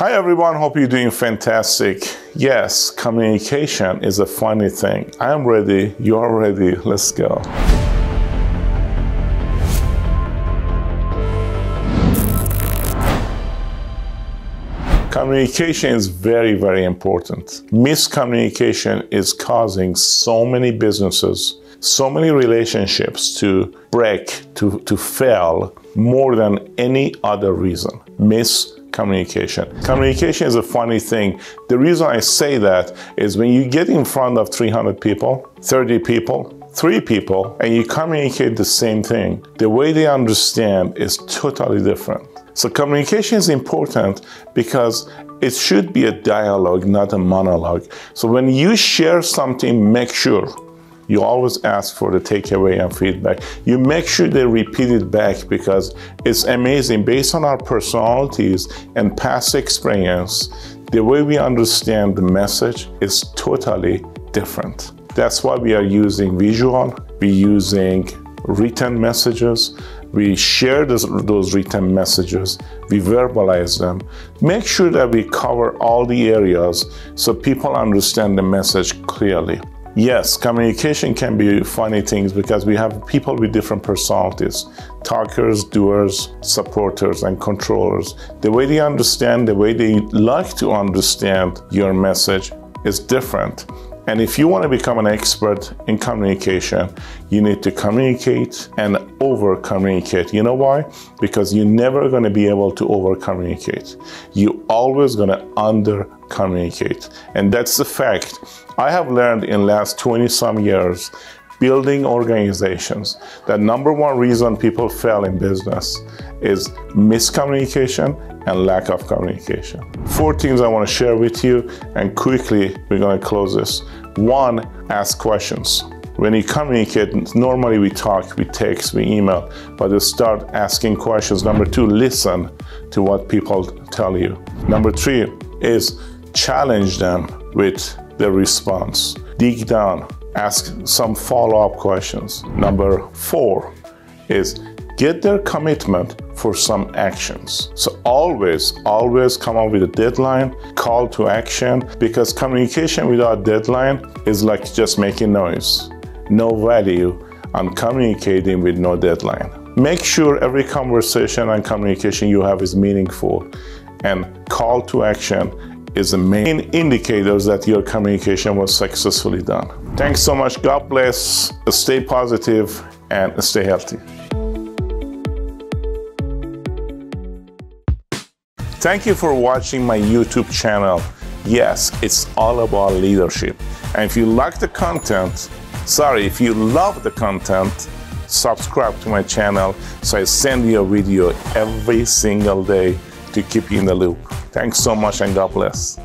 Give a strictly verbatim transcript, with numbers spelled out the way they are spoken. Hi everyone, hope you're doing fantastic. Yes, communication is a funny thing. I'm ready, you're ready, let's go. Communication is very, very important. Miscommunication is causing so many businesses, so many relationships to break, to, to fail more than any other reason. Miscommunication. Communication. Communication is a funny thing. The reason I say that is when you get in front of three hundred people, thirty people, three people, and you communicate the same thing, the way they understand is totally different. So communication is important because it should be a dialogue, not a monologue. So when you share something, make sure you always ask for the takeaway and feedback. You make sure they repeat it back because it's amazing. Based on our personalities and past experience, the way we understand the message is totally different. That's why we are using visual, we're using written messages, we share this, those written messages, we verbalize them. Make sure that we cover all the areas so people understand the message clearly. Yes, communication can be funny things because we have people with different personalities, talkers, doers, supporters, and controllers. The way they understand, the way they like to understand your message is different. And if you want to become an expert in communication, you need to communicate and over-communicate. You know why? Because you're never going to be able to over-communicate. You're always going to under-communicate. And that's the fact. I have learned in the last twenty some years building organizations that number one reason people fail in business is miscommunication and lack of communication. Four things I want to share with you, and quickly we're going to close this. One, ask questions. When you communicate, normally we talk, we text, we email, but you start asking questions. Number two, listen to what people tell you. Number three is challenge them with the response. Dig down, ask some follow-up questions. Number four is get their commitment for some actions. So always, always come up with a deadline, call to action, because communication without deadline is like just making noise. No value on communicating with no deadline. Make sure every conversation and communication you have is meaningful, and call to action is the main indicators that your communication was successfully done. Thanks so much. God bless. Stay positive and stay healthy. Thank you for watching my YouTube channel. Yes, it's all about leadership. And if you like the content, sorry, if you love the content, subscribe to my channel so I send you a video every single day to keep you in the loop. Thanks so much and God bless.